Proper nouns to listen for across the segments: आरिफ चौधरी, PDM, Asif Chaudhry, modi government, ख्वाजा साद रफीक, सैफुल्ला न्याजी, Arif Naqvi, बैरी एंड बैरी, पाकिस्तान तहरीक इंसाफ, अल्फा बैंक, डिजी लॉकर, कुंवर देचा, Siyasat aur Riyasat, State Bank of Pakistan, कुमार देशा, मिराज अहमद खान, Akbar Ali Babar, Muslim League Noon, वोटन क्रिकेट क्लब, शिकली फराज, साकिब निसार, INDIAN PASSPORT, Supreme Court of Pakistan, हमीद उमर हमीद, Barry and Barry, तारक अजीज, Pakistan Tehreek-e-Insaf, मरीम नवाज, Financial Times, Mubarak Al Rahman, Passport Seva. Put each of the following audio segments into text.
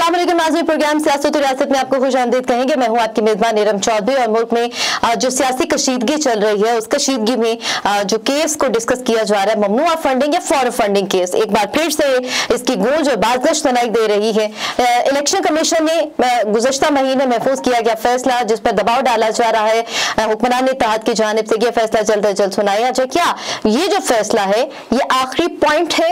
अस्सलाम वालेकुम नाज़रीन, प्रोग्राम सियासत और रियासत में आपको खुश आमदीद कहेंगे। मैं हूँ आपकी मेजबान इरम चौधरी। और मुल्क में जो सियासी कशीदगी चल रही है, उस कशीदगी में जो केस को डिस्कस किया जा रहा है, ममनूआ फंडिंग या फॉरन फंडिंग केस, एक बार फिर से इसकी गूंज और बाज़गश्त सुनाई दे रही है। इलेक्शन कमीशन ने गुज़श्ता महीने महफूज किया गया फैसला जिस पर दबाव डाला जा रहा है हुक्मरान इत्तेहाद की जानिब से, यह फैसला जल्द अज जल्द सुनाया जाए। क्या ये जो फैसला है ये आखिरी पॉइंट है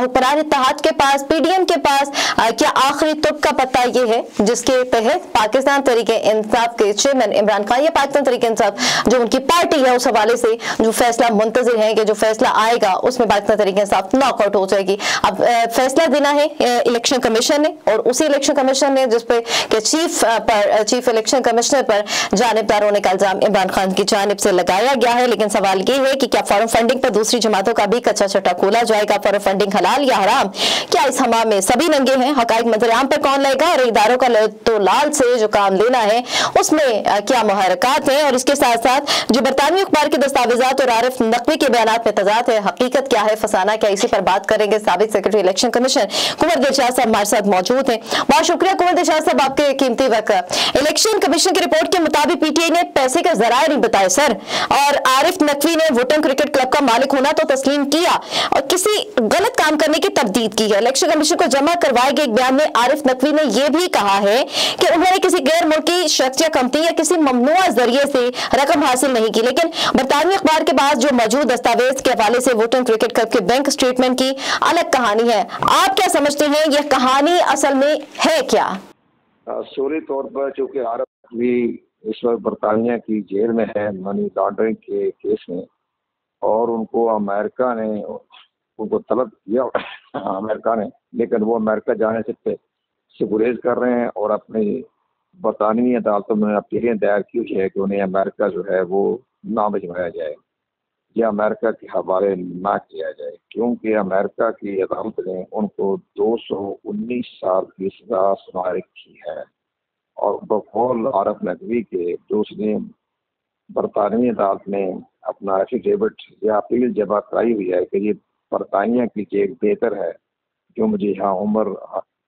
हुक्मरान इत्तेहाद के पास, पीडीएम के पास? क्या आखिरी तुक का पता ये है जिसके तहत पाकिस्तान तहरीक इंसाफ के चेयरमैन इमरान खान या पाकिस्तान तहरीक इंसाफ जो उनकी पार्टी है, उस हवाले से जो फैसला मुंतजिर है कि जो फैसला आएगा उसमें पाकिस्तान तहरीक इंसाफ नॉकआउट हो जाएगी। अब फैसला देना है इलेक्शन कमीशन ने, और उसी इलेक्शन कमीशन ने जिसपे चीफ इलेक्शन कमिश्नर पर जानिबदारों ने का इल्जाम इमरान खान की जानिब से लगाया गया है। लेकिन सवाल ये है कि क्या फॉरन फंडिंग पर दूसरी जमातों का भी कच्चा चटा खोला जाएगा? फॉरन फंडिंग हलाल या हराम? क्या इस हमाम में सभी नंगे हैं? हकायक मंजरेआम पर कौन लाएगा? और इदारों का तो लाल से जो काम लेना है उसमें क्या मुहरकत है? और इसके साथ साथ जो बरतानवी अखबार के दस्तावेजात और आरिफ नकवी के बयानात में तजाद है, हकीकत क्या है, फसाना क्या, इसी पर बात करेंगे। साबिक सेक्रेटरी इलेक्शन कमीशन कुंवर देचा साहब हमारे साथ मौजूद हैं। बहुत शुक्रिया कुंवर देचा साहब आपके कीमती वक्त। इलेक्शन कमीशन की रिपोर्ट के मुताबिक पीटीआई ने पैसे के जराए नहीं बताए सर, और आरिफ नकवी ने वोटन क्रिकेट क्लब का मालिक होना तो तस्लीम किया और किसी गलत काम करने की तब्दील की है। इलेक्शन कमीशन को जमा करवाए गए एक बयान में आरिफ नकवी ने यह भी कहा है कि उन्होंने किसी गैर मुल्की शख्स या कंपनी या किसी ममनुआ जरिए से रकम हासिल नहीं की। लेकिन बरतानवी अखबार के पास जो मौजूद दस्तावेज के हवाले से वोटन क्रिकेट क्लब के बैंक स्टेटमेंट की अलग कहानी है। आप क्या समझते हैं, यह कहानी असल में है क्या? शोरी तौर पर चूंकि आरिफ नकवी इस वक्त बरतानिया की जेल में है मनी लॉन्ड्रिंग के केस में, और उनको अमेरिका ने उनको तलब किया अमेरिका ने, लेकिन वो अमेरिका जाने से गुरेज कर रहे हैं और अपनी बरतानवी अदालतों में अपीलें दायर की हुई है कि उन्हें अमेरिका जो है वो ना भिजवाया जाए या अमेरिका के हवाले ना किया जाए, क्योंकि अमेरिका की अदालत ने उनको 219 साल की सजा सुना रखी है। और बकौल आरिफ नकवी के दूसरी बरतानवी अदालत ने अपना एफिडेविट या अपील जमा कराई हुई है कि ये बरतानिया की जेल बेहतर है जो मुझे यहाँ उम्र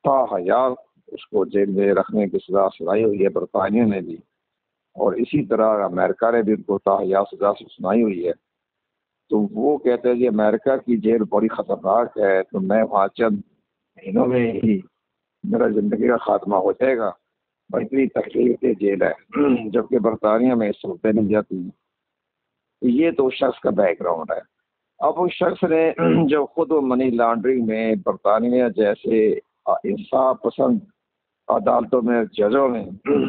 था हयात उसको जेल में रखने की सजा सुनाई हुई है बरतानिया ने भी, और इसी तरह अमेरिका ने भी उनको ताहयात सजा सुनाई हुई है। तो वो कहते हैं कि अमेरिका की जेल बड़ी ख़तरनाक है, तो मैं वहाँ चंद महीनों में ही मेरा ज़िंदगी का खात्मा हो जाएगा, इतनी तकलीफ की जेल है, जबकि बरतानिया में सहूलतें मिल जाती हैं। ये तो शख्स का बैकग्राउंड है। अब उस शख्स ने जब खुद मनी लॉन्ड्रिंग में बरतानिया जैसे इंसाफ पसंद अदालतों में जजों ने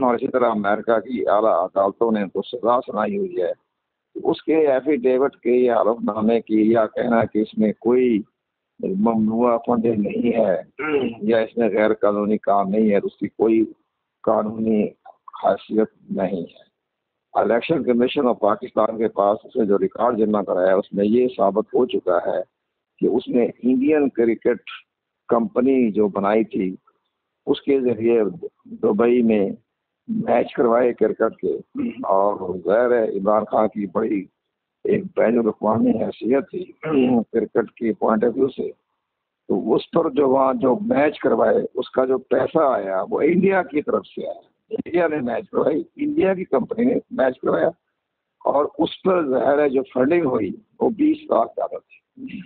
और इसी तरह अमेरिका की आला अदालतों ने तो सजा सुनाई हुई है, उसके एफिडेविट के या हलफनामे की या कहना कि इसमें कोई ममनुआ फंडिंग नहीं है या इसमें गैर कानूनी काम नहीं है, उसकी कोई कानूनी खासियत नहीं है। इलेक्शन कमीशन ऑफ पाकिस्तान के पास उसने जो रिकॉर्ड जमा कराया उसमें ये साबित हो चुका है कि उसने इंडियन क्रिकेट कंपनी जो बनाई थी उसके ज़रिए दुबई में मैच करवाए क्रिकेट के, और ज़ाहिर है इमरान खान की बड़ी एक बैन-उल-अक़वामी हैसियत थी क्रिकेट के पॉइंट ऑफ व्यू से, तो उस पर जो वहाँ जो मैच करवाए उसका जो पैसा आया वो इंडिया की तरफ से आया। इंडिया ने मैच करवाई, इंडिया की कंपनी ने मैच करवाया, और उस पर ज़ाहिर है जो फंडिंग हुई वो 20 लाख ज़्यादा थी।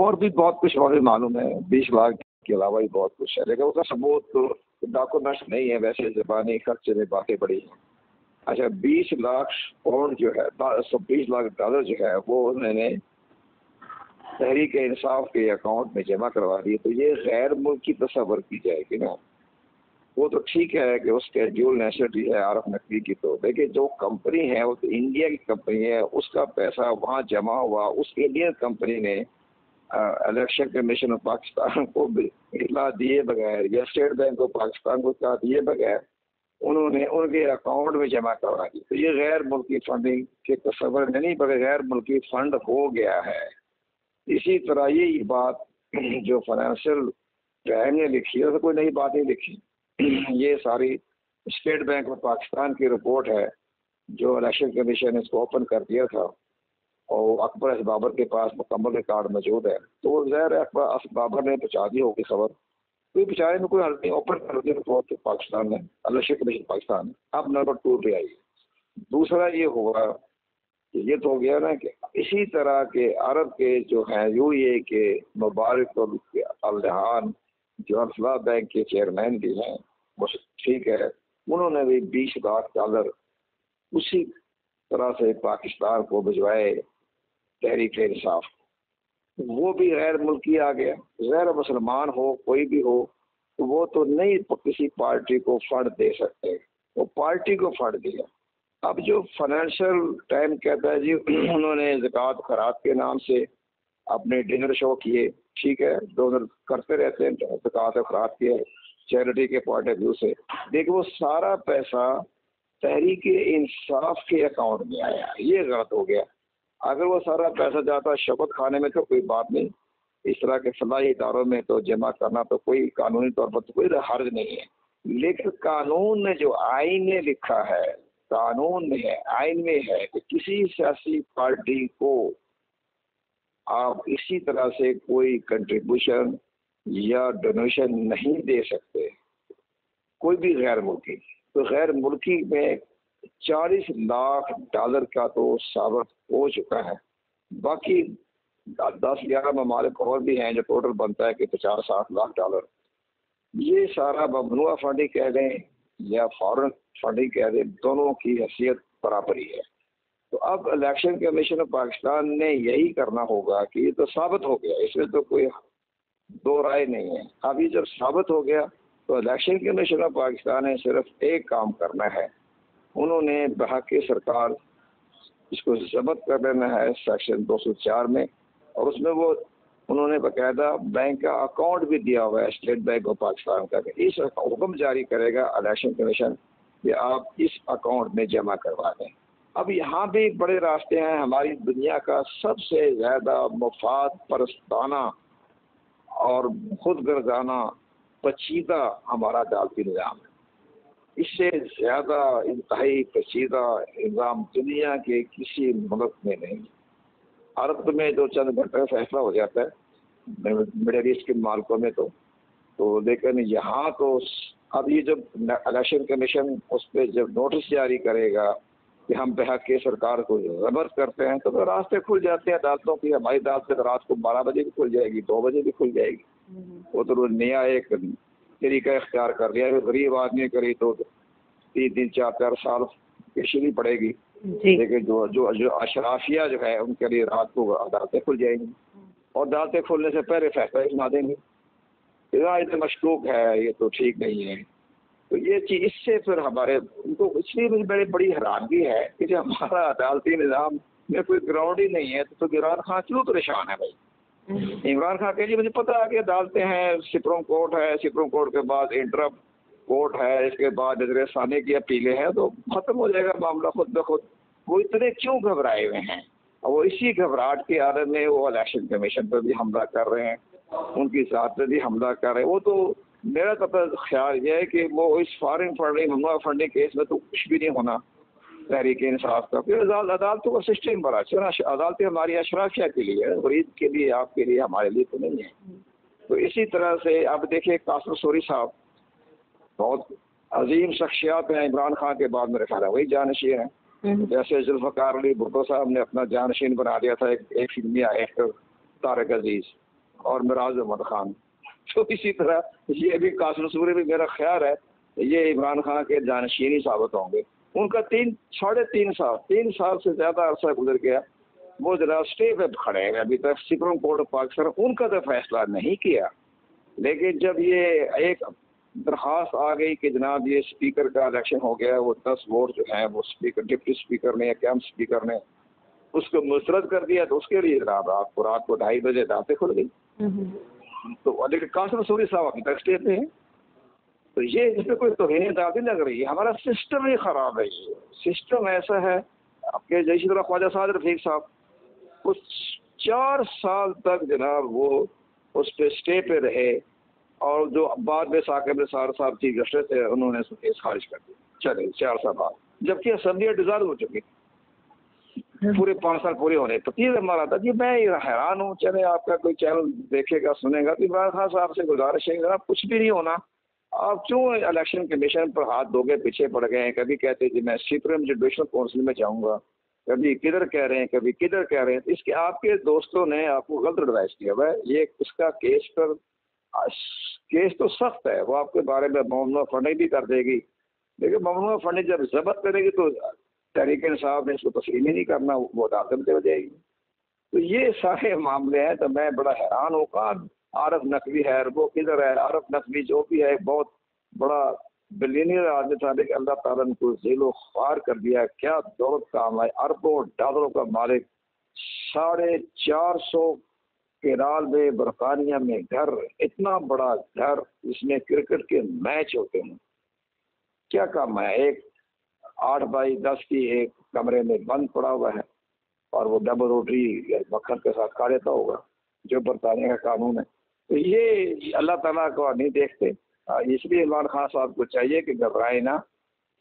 और भी बहुत कुछ हमें मालूम है, 20 लाख के अलावा भी बहुत कुछ है, लेकिन उसका सबूत तो डॉक्यूमेंट्स नहीं है, वैसे ज़बानी खर्चे में बातें बड़ी हैं। अच्छा, 20 लाख पाउंड जो है, 20 लाख डॉलर जो है वो उन्होंने तहरीक इंसाफ के अकाउंट में जमा करवा दिए, तो ये गैर मुल्की तस्वर की जाएगी ना। वो तो ठीक है कि उसके ड्यूल नेशनलिटी है आरिफ नकवी की, तो देखिए जो कंपनी है वो तो इंडिया की कंपनी है, उसका पैसा वहाँ जमा हुआ, उस इंडियन कंपनी ने इलेक्शन कमीशन ऑफ पाकिस्तान को इतला दिए बगैर या स्टेट बैंक ऑफ पाकिस्तान को इतला दिए बगैर उन्होंने उनके अकाउंट में जमा करवा दी, तो ये गैर मुल्की फंडिंग के तस्वर में नहीं बल्कि गैर मुल्की फंड हो गया है। इसी तरह यही बात जो फाइनेंशियल टाइम ने लिखी है, तो कोई नई बात नहीं लिखी, ये सारी स्टेट बैंक ऑफ पाकिस्तान की रिपोर्ट है जो इलेक्शन कमीशन ने इसको ओपन कर दिया था, और अकबर अली बाबर के पास मुकम्मल रिकॉर्ड मौजूद है। तो ज़ाहिर है अकबर अली बाबर ने पहुँचा दी होगी खबर, कोई बेचारे में कोई हल्के ऑपर कर दिया तो पाकिस्तान है, इलेक्शन कमीशन पाकिस्तान है। अब नंबर 2 पे आइए। दूसरा ये होगा कि ये तो हो गया ना कि इसी तरह के अरब के जो हैं यूए के मुबारक अल रहमान जो अल्फा बैंक के चेयरमैन भी हैं, बस ठीक है, उन्होंने भी 20 लाख डॉलर उसी तरह से पाकिस्तान को भिजवाए तहरीक इंसाफ। वो भी गैर मुल्की आ गया, गैर मुसलमान हो कोई भी हो, तो वो तो नहीं किसी पार्टी को फंड दे सकते, वो पार्टी को फंड दिया। अब जो फाइनेंशियल टाइम कहता है जी उन्होंने ज़कात खराब के नाम से अपने डिनर शो किए, ठीक है, डोनर करते रहते हैं ज़कात खराब के चैरिटी के पॉइंट ऑफ व्यू से। देखिए वो सारा पैसा तहरीक इंसाफ के अकाउंट में आया, ये गलत हो गया। अगर वो सारा पैसा जाता शपथ खाने में तो कोई बात नहीं, इस तरह के फलाही इदारों में तो जमा करना तो कोई कानूनी तौर पर तो कोई हर्ज नहीं है। लेकिन कानून ने जो आइन ने लिखा है, कानून में है, आइन में है कि किसी सियासी पार्टी को आप इसी तरह से कोई कंट्रीब्यूशन या डोनेशन नहीं दे सकते, कोई भी गैर मुल्की। तो गैर मुल्की में 40 लाख डॉलर का तो साबित हो चुका है, बाकी 10-11 ममालिक और भी हैं जो टोटल बनता है कि 50-60 लाख डॉलर। ये सारा ममनुआ फंडिंग कह दें या फॉरेन फंडिंग कह दें, दोनों की हैसियत बराबरी है। तो अब इलेक्शन कमीशन ऑफ पाकिस्तान ने यही करना होगा कि ये तो साबित हो गया, इसमें तो कोई दो राय नहीं है। अब ये जब साबित हो गया तो इलेक्शन कमीशन ऑफ पाकिस्तान ने सिर्फ एक काम करना है, उन्होंने बहके सरकार इसको जब्त कर देना है सेक्शन 204 में, और उसमें वो उन्होंने बाकायदा बैंक का अकाउंट भी दिया हुआ है स्टेट बैंक ऑफ पाकिस्तान का। इस हुक्म जारी करेगा इलेक्शन कमीशन कि आप इस अकाउंट में जमा करवा दें। अब यहाँ भी बड़े रास्ते हैं। हमारी दुनिया का सबसे ज़्यादा मुफाद परस्ताना और खुद गर्जाना पचीदा हमारा दालती निज़ाम है। इससे ज़्यादा इंतहाई पचीदा निज़ाम दुनिया के किसी मुल्क में नहीं। अरब में तो चंद घंटे में फैसला हो जाता है मिडल ईस्ट के मालिकों में तो लेकिन यहाँ तो अब ये जब इलेक्शन कमीशन उस पर जब नोटिस जारी करेगा कि हम बेहक के सरकार को जबरदस्त करते हैं तो रास्ते खुल जाते हैं अदालतों की। हमारी अदालत तो रात को 12 बजे भी खुल जाएगी, 2 बजे भी खुल जाएगी। वो तो रोज नया एक तरीका इख्तियार कर लिया। गरीब आदमी करी तो 3-4 साल पेशी नहीं पड़ेगी, लेकिन जो जो जो अशराफिया जो है उनके लिए रात को अदालतें खुल जाएंगी और अदालतें खुलने से पहले फैसला सुना देंगे इतना मशकूक है, ये तो ठीक नहीं है। तो ये चीज़ इससे फिर हमारे उनको इसलिए मुझे बड़ी हैरानगी है कि हमारा अदालती निज़ाम में कोई ग्राउंड ही नहीं है। तो इमरान खान क्यों परेशान है भाई? इमरान खान कह जी मुझे पता है कि अदालतें हैं, सुप्रीम कोर्ट है, सुप्रीम कोर्ट के बाद इंटरम कोर्ट है, इसके बाद नजर सानी की अपीलें हैं, तो खत्म हो जाएगा मामला खुद ब खुद। वो इतने क्यों घबराए हुए हैं? और वो इसी घबराहट के आदत में वो इलेक्शन कमीशन पर भी हमला कर रहे हैं, उनकी जात पर भी हमला कर रहे हैं। वो तो मेरा तो ख्याल यह है कि वो इस फॉरेन फंडिंग ममनूआ फंडिंग केस में तो कुछ भी नहीं होना तहरीक इंसाफ का। फिर अदालतों का सिस्टम बड़ा अच्छा, अदालतें हमारी अशराफिया के लिए है, गरीब के लिए, आपके लिए, हमारे लिए तो नहीं है। तो इसी तरह से अब देखिए कासिम सूरी साहब बहुत अजीम शख्सियत हैं इमरान खान के बाद, मेरे ख्याल वही जानशीन हैं। जैसे जुल्फकार अली भुट्टो साहब ने अपना जानशीन बना दिया था एक फिल्मी एक्टर तारक अजीज और मिराज अहमद खान, तो इसी तरह ये भी कासिम सूरी भी मेरा ख्याल है ये इमरान खान के जानशीन ही साबित होंगे। उनका 3-3.5 साल से ज़्यादा अरसा गुजर गया, वो जरा स्टे पे खड़े हैं अभी तक। सुप्रीम कोर्ट ऑफ पाकिस्तान उनका तो फैसला नहीं किया, लेकिन जब ये एक दरख्वास्त आ गई कि जनाब ये स्पीकर का इलेक्शन हो गया, वो 10 वोट जो हैं वो स्पीकर डिप्टी स्पीकर ने या कैंप स्पीकर ने उसको मुस्तरद कर दिया, तो उसके लिए जनाब आपको रात को 2:30 बजे दाँतें खुल गई। तो लेकिन कासिम सूरी साहब अभी तक स्टे पे हैं। तो ये इसमें कोई तोहहीन-ए-अदालत लग रही है, हमारा सिस्टम ही ख़राब है। ये सिस्टम ऐसा है आपके जैसी तरह ख्वाजा साद रफीक साहब उस 4 साल तक जनाब वो उस पर स्टे पे रहे और जो बाद में साकिब निसार साहब चीफ जस्टिस थे उन्होंने केस खारिज कर दिया, चले 4 साल बाद, जबकि असम्बलियाँ डिज़ॉल्व हो चुकी। पूरे 5 साल पूरे होने पर ये हमारा था जी। मैं हैरान हूँ, चले आपका कोई चैनल देखेगा सुनेगा तो इमरान खान साहब से गुजारिश है जनाब कुछ भी नहीं होना, आप क्यों इलेक्शन कमीशन पर हाथ धोगे, पीछे पड़ गए हैं। कभी कहते जी मैं सुप्रीम जुडिशल काउंसिल में जाऊँगा, कभी किधर कह रहे हैं कभी किधर कह रहे हैं। तो इसके आपके दोस्तों ने आपको गलत एडवाइस किया हुआ है। ये इसका केस तो सख्त है, वो आपके बारे में ममनू फंडिंग भी कर देगी, लेकिन ममनू फंडिंग जब जब्त करेगी तो तहरीक इंसाफ ने इसको तस्लीम ही नहीं करना, वो अदालत में चली जाएगी। तो ये सारे मामले हैं। तो मैं बड़ा हैरान हूँ कहाँ आरिफ नकवी है, वो किधर है। आरिफ नकवी जो भी है बहुत बड़ा बिलियनियर आदमी था, लेकिन अल्लाह ताला ने उनको जेलों ख्वार कर दिया। क्या दौलत काम है, अरबों डॉलरों का मालिक, 450 केरल में बरकानिया में घर, इतना बड़ा घर जिसमें क्रिकेट के मैच होते हैं। क्या काम है, एक 8x10 की एक कमरे में बंद पड़ा हुआ है और वो डबल रोटी मक्खन के साथ खा लेता होगा, जो बरतानिया का कानून है। तो ये अल्लाह ताला को नहीं देखते, इसलिए इमरान खान साहब को चाहिए कि घबराए ना,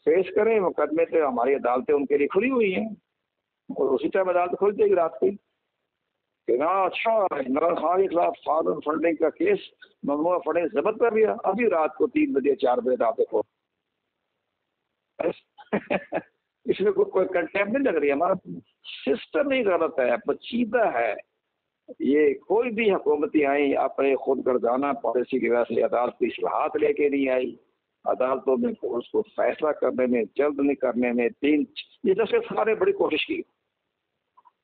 पेश करें मुकदमे। तो हमारी अदालतें उनके लिए खुली हुई हैं और उसी टाइम अदालत खुल जाएगी रात की। ना अच्छा इमरान खान के खिलाफ फॉरन फंडिंग का केस ममनूआ फंडिंग जब्त कर दिया, अभी रात को 3 बजे 4 बजे अदालतें खोल। इसमें कोई कंटेम्प नहीं लग रही है, हमारा सिस्टम ही गलत है, पचीदा है। ये कोई भी हुकूमतें आई अपने खुद गर्दाना पॉलिसी की वजह से अदालत की इस्लाहात लेके नहीं आई, अदालतों में उसको फैसला करने में जल्द नहीं करने में ये जैसे सारे बड़ी कोशिश की,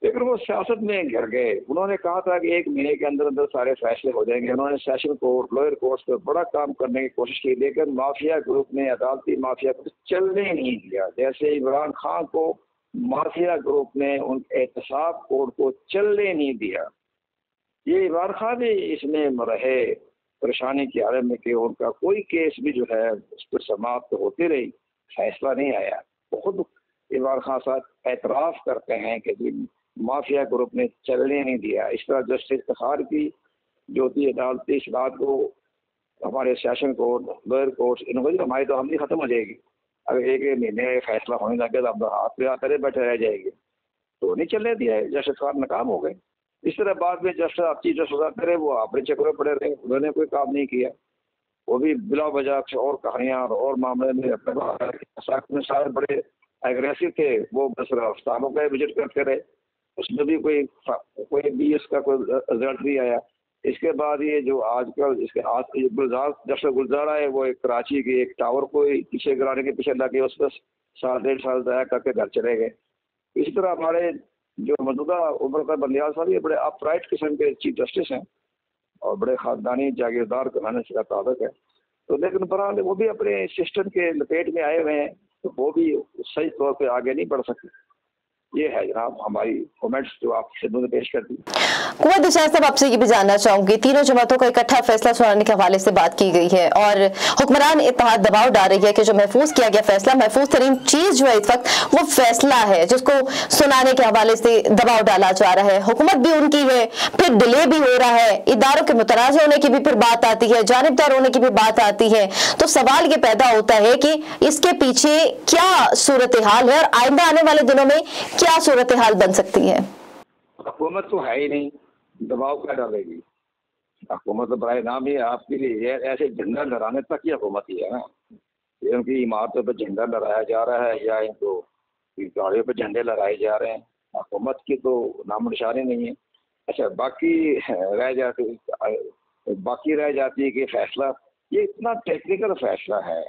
लेकिन वो सियासत में घिर गए। उन्होंने कहा था कि 1 महीने के अंदर अंदर सारे फैसले हो जाएंगे। उन्होंने सेशन कोर्ट लोअर कोर्ट्स पर बड़ा काम करने की कोशिश की, लेकिन माफिया ग्रुप ने अदालती माफिया को चलने नहीं दिया। जैसे इमरान खान को माफिया ग्रुप ने उन एहतसाब कोर्ट को चलने नहीं दिया, ये इमरान खान भी इसमें रहे परेशानी की आलम में कि उनका कोई केस भी जो है उस पर समाप्त होती रही, फैसला नहीं आया। खुद इमरान खान साहब एतराफ़ करते हैं कि जी माफिया ग्रुप ने चलने नहीं दिया। इस तरह जस्टिस अख्तर की जो थी अदालती इस बात को हमारे सेशन कोर्ट लोअर कोर्ट इनको हमारी तो हमली ख़त्म हो जाएगी, अगर 1 महीने फैसला होने लगे तो हम हाथ पे आते बैठे रह जाएंगे, तो नहीं चलने दिया है। जस्टिस अख्तर नाकाम हो गए। इस तरह बाद में जस्टिस वो अपने चक्कर में पड़े रहे, उन्होंने कोई काम नहीं किया, वो भी बिला वजह और कहानियाँ और मामले में अपने सारे बड़े एग्रेसिव थे, वो बस अफसरों का विजिट करते रहे, उसमें भी कोई भी इसका कोई रिजल्ट नहीं आया। इसके बाद ये जो आजकल इसके आज गुलजार आए, वो एक कराची के एक टावर को पीछे गिराने के पीछे लगे, उस पर 1.5 साल ज़ाया करके घर चले गए। इसी तरह हमारे जो मौजूदा उमर का बंदियाल साहब ये बड़े अपराइट किस्म के चीफ जस्टिस हैं और बड़े खानदानी जागीरदार घराने से ताल्लुक है, तो लेकिन बहरहाल वो भी अपने सिस्टम के लपेट में आए हुए हैं, तो वो भी सही तौर पे आगे नहीं बढ़ सकते। ये है जनाब हमारी कमेंट्स जो आप खिदमत में पेश करती हैं। कुमार देशा साहब आपसे ये भी जानना चाहूँगी, तीनों जमातों का इकट्ठा फैसला सुनाने के हवाले से बात की गई है और हुक्मरान इत्तेहाद दबाव डाल रही है कि जो महफूज किया गया फैसला महफूज तरीन चीज़ जो है इस वक्त वो फैसला है, जिसको सुनाने के हवाले से दबाव डाला जा रहा है। हुकूमत भी उनकी है, फिर डिले भी हो रहा है, इदारों के मुतनाज़ होने की भी फिर बात आती है, जानबदार होने की भी बात आती है। तो सवाल ये पैदा होता है कि इसके पीछे क्या सूरत हाल है और आइंदा आने वाले दिनों में क्या सूरत हाल बन सकती है। हुकूमत तो है ही नहीं, दबाव क्या डालेगी हुकूमत, तो बराए नाम ही आपके लिए ऐसे झंडा लहराने तक ही हुकूमत ही है ना। ये उनकी इमारतों पर झंडा लहराया जा रहा है या इनको गाड़ियों पर झंडे लहराए जा रहे हैं, हुकूमत की तो नामोनिशानी नहीं है। अच्छा बाकी रह जाती है कि फैसला ये इतना टेक्निकल फैसला है,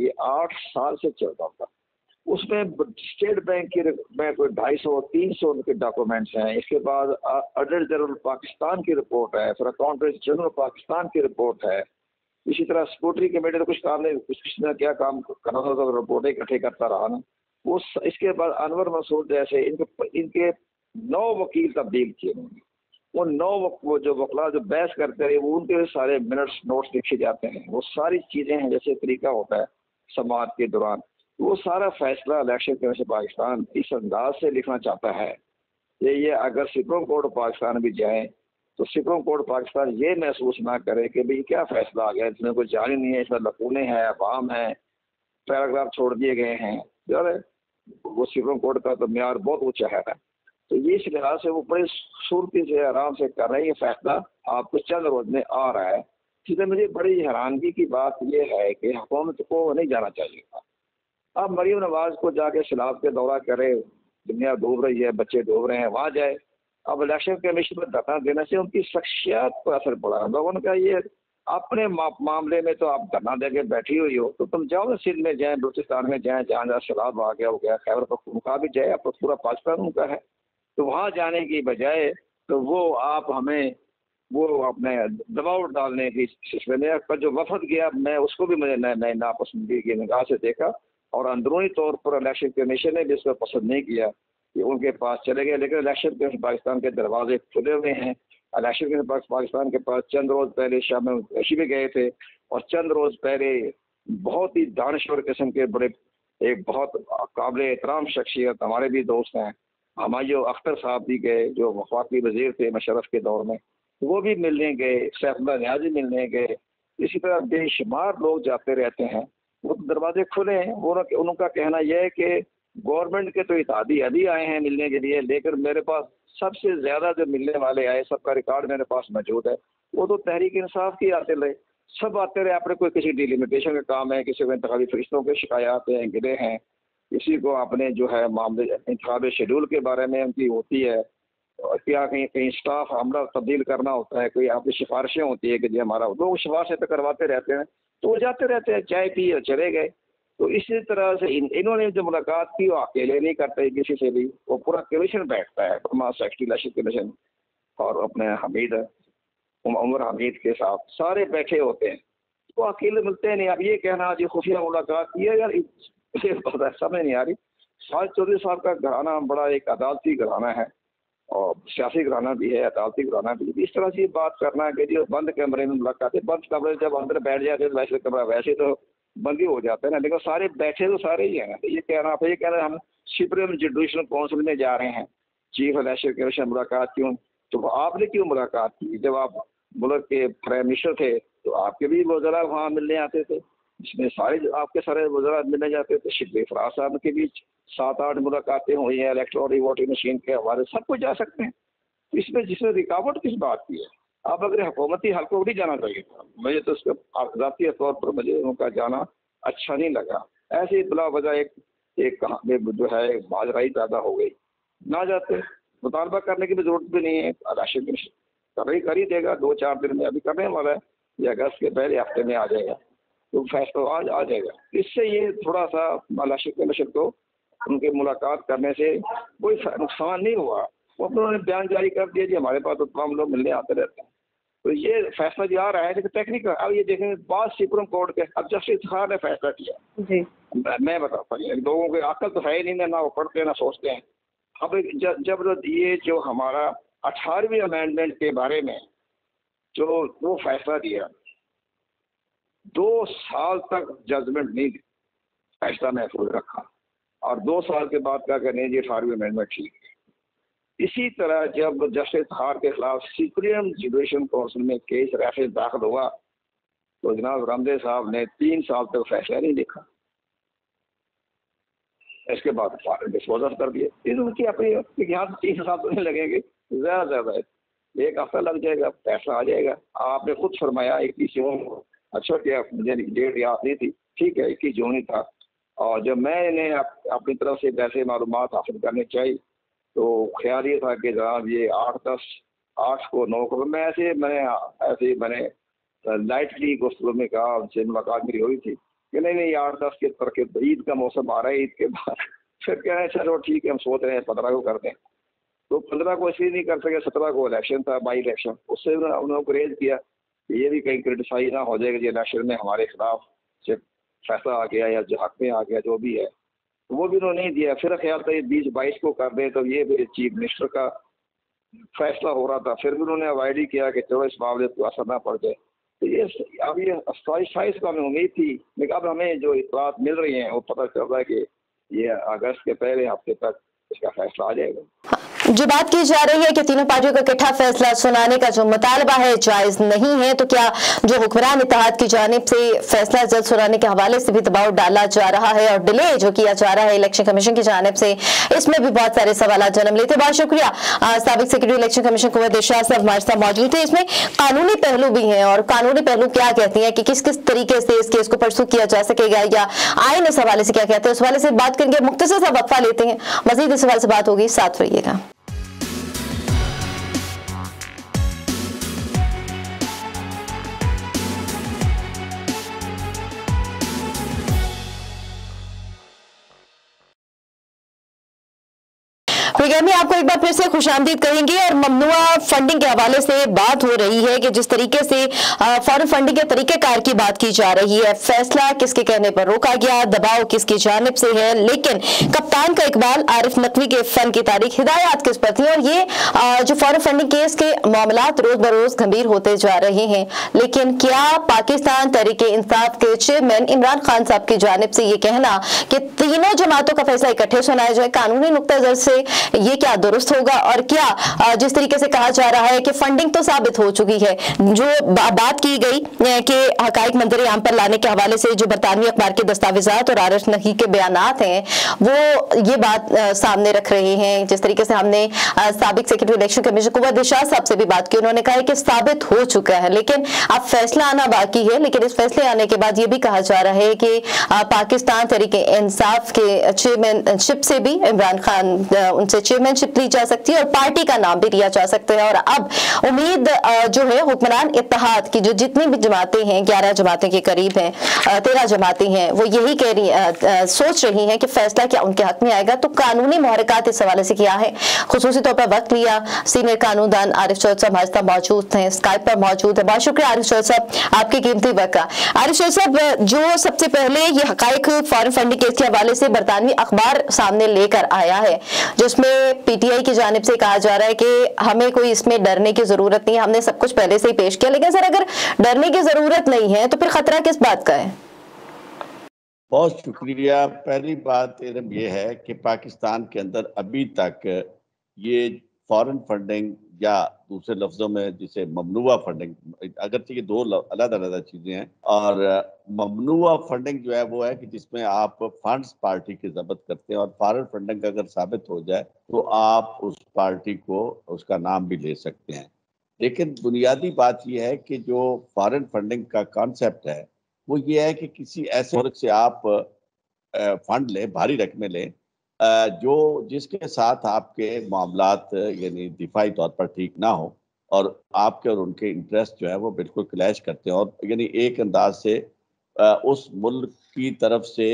ये 8 साल से चल रहा था, उसमें स्टेट बैंक में कोई 250-300 के डॉक्यूमेंट्स हैं। इसके बाद ऑडिटर जनरल पाकिस्तान की रिपोर्ट है, फिर अकाउंटेंट जनरल पाकिस्तान की रिपोर्ट है। इसी तरह सिक्योरिटी कमेटी ने कुछ काम नहीं, किसने क्या काम करना था तो रिपोर्टें इकट्ठे करता रहा ना वो। इसके बाद अनवर मसूद जैसे इनके 9 वकील तब्दील किए होंगे, वो 9 वकला जो बहस करते रहे वो उनके सारे मिनट्स नोट्स लिखे जाते हैं, वो सारी चीज़ें हैं जैसे तरीका होता है समाअत के दौरान। वो सारा फैसला इलेक्शन कमीशन पाकिस्तान इस अंदाज से लिखना चाहता है कि ये अगर सुप्रीम कोर्ट ऑफ पाकिस्तान भी जाएँ तो सुप्रीम कोर्ट ऑफ पाकिस्तान ये महसूस ना करे कि भाई क्या फैसला आ गया, इसमें कोई जानी नहीं है, इसमें लकूने हैं, अवाम हैं, पैराग्राफ छोड़ दिए गए हैं। वो सुप्रीम कोर्ट का तो म्यार बहुत ऊंचा है। तो ये इस लिहाज से वो बड़े सूरती से आराम से कर रहे हैं, ये फैसला आपको चंद रोज में आ रहा है। इसलिए मुझे बड़ी हैरानगी की बात यह है कि हुकूमत को नहीं जाना चाहिए था। अब मरीम नवाज को जाके शराब के दौरा करे, दुनिया डूब रही है, बच्चे डूब रहे हैं, वहाँ जाए। अब इलेक्शन कमीशन पर धरना देने से उनकी शख्सियत पर असर पड़ा। लोगों का ये अपने मामले में तो आप धरना देके बैठी हुई हो, तो तुम जाओ ना सिंध में जाए, बलूचिस्तान में जाए, जहाँ जहाँ शराब आ गया हो गया, खैबर पखा भी जाए, अब तो पूरा पाकिस्तान उनका है। तो वहाँ जाने की बजाय तो वो आप हमें वो अपने दबाव डालने की सिलसिले पर जो वफद गया, मैं उसको भी मुझे नए नापसंदी की निगाह से देखा और अंदरूनी तौर पर इलेक्शन कमीशन ने भी इसको पसंद नहीं किया कि उनके पास चले गए। लेकिन इलेक्शन कमीशन पाकिस्तान के दरवाजे खुले हुए हैं। इलेक्शन कमीशन पाकिस्तान के पास चंद रोज़ पहले शाम में पेशी भी गए थे और चंद रोज़ पहले बहुत ही दानश्वर किस्म के बड़े एक बहुत काबिल एहतराम शख्सियत हमारे भी दोस्त हैं हमारे अख्तर साहब भी गए जो वफाकी वजीर थे मशरफ के दौर में, वो भी मिलने गए, सैफुल्ला न्याजी मिलने गए। इसी तरह बेशुमार लोग जाते रहते हैं, वो तो दरवाजे खुले हैं। वो उनका कहना यह है कि गवर्नमेंट के तो इतादी अभी आए हैं मिलने के लिए, लेकिन मेरे पास सबसे ज़्यादा जो मिलने वाले आए सबका रिकॉर्ड मेरे पास मौजूद है। वो तो तहरीक इंसाफ की आते रहे, सब आते रहे। आपने कोई किसी डिलिमिटेशन का काम है, किसी को इंतखाबी फरिश्तों के शिकायत हैं, गिरे हैं, किसी को आपने जो है मामले इंतखाबी शेड्यूल के बारे में उनकी होती है क्या कहीं स्टाफ हमारा तब्दील करना होता है, कोई आपकी सिफारिशें होती है कि जी हमारा लोग सिफारिशें तो करवाते रहते हैं, तो वो जाते रहते हैं, चाय पिए और चले गए। तो इसी तरह से इन्होंने जो मुलाकात की वो अकेले नहीं करते किसी से भी, वो पूरा कमीशन बैठता है, इलेक्शन कमीशन और अपने हमीद उमर हमीद के साथ सारे बैठे होते हैं, तो अकेले मिलते नहीं। अब ये कहना जी खुफिया मुलाकात की है, यार समझ नहीं आ रही। साज चौधरी साहब का घराना बड़ा एक अदालती घराना है और सियासी घराना भी है, अदालती घराना भी है। इस तरह से बात करना है कि जी बंद कमरे में मुलाकात है, बंद कमरे जब अंदर बैठ जाते हैं वैसे कमरा वैसे तो बंद ही हो जाता है ना, लेकिन सारे बैठे तो सारे ही हैं। ये कहना आप ये कह रहे हैं हम सुप्रीम जुडिशल काउंसिल में जा रहे हैं, चीफ इलेक्शन कमीशन मुलाकात क्यों, तो आपने क्यों मुलाकात की? जब आप मुल्क के प्राइम मिनिस्टर थे तो आपके भी वज़रा वहाँ मिलने आते थे, इसमें सारे आपके सारे वज़रा मिलने जाते थे। शिकली फराज साहब के बीच 7-8 मुलाकातें हुई हैं इलेक्ट्रॉनिक वोटिंग मशीन के हवाले, सब कुछ जा सकते हैं। इसमें जिसमें रुकावट किस बात की है? अब अगर हुकूमती हल को भी जाना चाहिए था। मुझे तो उसके आजाती तौर पर मुझे उनका जाना अच्छा नहीं लगा। ऐसे बिला वजह एक जो है बाजराई पैदा हो गई, ना जाते मुतालबा करने की भी जरूरत भी नहीं है। राशन कर ही देगा 2-4 दिन में, अभी करने वाला है या अगस्त के पहले हफ्ते में आ जाएगा, तो फैसला आज आ जाएगा। इससे ये थोड़ा सा इलेक्शन कमीशन को उनके मुलाकात करने से कोई नुकसान नहीं हुआ। वो उन्होंने बयान जारी कर दिया जी हमारे पास तो तमाम लोग मिलने आते रहते हैं। तो ये फैसला जो आ रहा है लेकिन टेक्निकल, अब ये देखेंगे बाद सुप्रीम कोर्ट के अब जस्टिस अख्तर ने फैसला किया जी। मैं बताता हूँ लोगों के अक्ल तो है ही नहीं, ना वो पढ़ते हैं ना सोचते हैं। अब जब ये जो हमारा 18वीं अमेंडमेंट के बारे में जो वो फैसला दिया 2 साल तक जजमेंट नहीं दी, फैसला महफूज रखा और 2 साल के बाद क्या करें जी 18वीं अमेंडमेंट ठीक है। इसी तरह जब जस्टिस अख्तर के खिलाफ सुप्रीम जुडिशल काउंसिल में केस रेफरेंस दाखिल हुआ तो जनाब रमजे साहब ने 3 साल तक फैसला नहीं देखा, इसके बाद डिस्पोजल कर दिए। इस उनकी अपनी यहाँ 3 साल तो नहीं लगेंगे, ज़्यादा ज़्यादा 1 हफ्ता लग जाएगा, फैसला आ जाएगा। आपने खुद फरमाया 21 जून को, अच्छा क्या मुझे डेट याद नहीं थी, ठीक है 21 जून ही था। और जब मैंने अपनी तरफ से वैसे मालूमात हासिल करनी चाहिए तो ख्याल ये था कि जनाब ये 8 को 9 को मैंने लाइटली गुफ्तगू में कहा, उनसे मुलाकात मेरी हुई थी कि नहीं 8-10 के तरफ ईद का मौसम आ रहा है, ईद के बाद फिर कह रहे हैं चलो ठीक है हम सोच रहे हैं 15 को करते हैं। तो 15 को इसलिए नहीं कर सके, 17 को इलेक्शन था, बाई इलेक्शन, उससे उन्होंने गुरेज किया कि ये भी कहीं क्रिटिसाइज ना हो जाएगा कि इलेक्शन में हमारे खिलाफ से फैसला आ गया या जो हक में आ गया जो भी है, वो भी उन्होंने नहीं दिया। फिर ख्याल था ये 20-22 को कर दें, तो ये भी चीफ मिनिस्टर का फैसला हो रहा था, फिर भी उन्होंने अवॉइड ही किया कि चलो इस मामले को असर ना पड़ जाए। तो ये अब ये 27 का हमें उम्मीद थी, लेकिन अब हमें जो इतलात मिल रही हैं वो पता चल रहा है कि ये अगस्त के पहले हफ्ते तक इसका फैसला आ जाएगा। जो बात की जा रही है कि तीनों पार्टियों का इकट्ठा फैसला सुनाने का जो मुतालबा है जायज नहीं है, तो क्या जो हुक्मरान इत्तेहाद की जानिब से फैसला जल्द सुनाने के हवाले से भी दबाव डाला जा रहा है और डिले जो किया जा रहा है इलेक्शन कमीशन की जानिब से, इसमें भी बहुत सारे सवाल जन्म लेते। बहुत शुक्रिया। साबिक सेक्रेटरी इलेक्शन कमीशन कुमार देशा साहब हमारे साथ मौजूद थे। इसमें कानूनी पहलू भी हैं और कानूनी पहलू क्या कहती है कि किस किस तरीके से इस केस को परसू किया जा सकेगा या आइन इस हवाले से क्या कहते हैं, उस हवाले से बात करेंगे। मुख्तसर सा वक्फा लेते हैं, मजीद इस हवाले से बात होगी, साथ रहिएगा। में आपको एक बार फिर से खुशामदीद कहेंगे और ममनुआ फंडिंग के हवाले से बात हो रही है कि जिस तरीके से फॉरन फंडिंग के तरीकेकार की बात की जा रही है, फैसला किसके कहने पर रोका गया, दबाव किसकी जानिब से है, लेकिन कप्तान का इकबाल आरिफ नकवी के फन की तारीख हिदायत किस पर थी और ये जो फॉरन फंडिंग केस के मामलात रोज बरोज गंभीर होते जा रहे हैं, लेकिन क्या पाकिस्तान तहरीक-ए-इंसाफ के चेयरमैन इमरान खान साहब की जानिब से ये कहना कि तीनों जमातों का फैसला इकट्ठे सुनाया जाए कानूनी नुक्ता नजर से ये क्या दुरुस्त होगा? और क्या जिस तरीके से कहा जा रहा है कि फंडिंग तो साबित हो चुकी है, जो बात की गई कि हकायक मंजर आम पर लाने के हवाले से जो बरतानवी अखबार के दस्तावेजात और आरिफ नकवी के बयानात हैं वो ये बात सामने रख रहे हैं। जिस तरीके से हमने साबिक सेक्रेटरी इलेक्शन कमीशन कुमार देशा साहब से भी बात की, उन्होंने कहा कि साबित हो चुका है लेकिन अब फैसला आना बाकी है, लेकिन इस फैसले आने के बाद ये भी कहा जा रहा है कि पाकिस्तान तहरीक-ए-इंसाफ के चेयरमैनशिप से भी इमरान खान उनसे चेयरमैनशिप ली जा सकती है और पार्टी का नाम भी लिया जा सकता है। और अब उम्मीद जो है हुक्मरान इत्तेहाद की, जो जितनी भी जमातें हैं 11 जमातें के करीब हैं, 13 जमातें हैं, वो यही कह रही सोच रही हैं कि फैसला क्या उनके हक में आएगा। तो कानूनी मुहरकत इस हवाले से क्या है, खुसूसी तौर पर वक्त लिया। सीनियर कानून दान आरिफ चौधरी साहब हमारे साथ मौजूद हैं, स्काइप पर मौजूद है। बहुत शुक्रिया आरिफ चौधरी साहब आपके कीमती वक्त का। आरिफ चौधरी साहब, जो सबसे पहले ये हकायक फॉरन फंडिंग केस के हवाले से बरतानवी अखबार सामने लेकर आया है जिसमें पीटीआई की जानिब से कहा जा रहा है कि हमें कोई इसमें डरने की जरूरत नहीं है, हमने सब कुछ पहले से ही पेश किया, लेकिन सर अगर डरने की जरूरत नहीं है तो फिर खतरा किस बात का है? बहुत शुक्रिया। पहली बात ये है कि पाकिस्तान के अंदर अभी तक ये फॉरेन फंडिंग या दूसरे लफ्जों में जिसे ममनुआ फंडिंग, अगरचे ये दो अलग अलग चीजें हैं, और ममनुआ फंडिंग जो है वो है कि जिसमें आप फंड्स पार्टी के जब्त करते हैं और फॉरेन फंडिंग अगर साबित हो जाए तो आप उस पार्टी को उसका नाम भी ले सकते हैं। लेकिन बुनियादी बात यह है कि जो फॉरेन फंडिंग का कॉन्सेप्ट है वो ये है कि किसी ऐसे मुल्क से आप फंड लें, भारी रकमें लें जो जिसके साथ आपके मामलात यानी दिफाई तौर पर ठीक ना हो और आपके और उनके इंटरेस्ट जो है वो बिल्कुल क्लैश करते हैं, और यानी एक अंदाज से उस मुल्क की तरफ से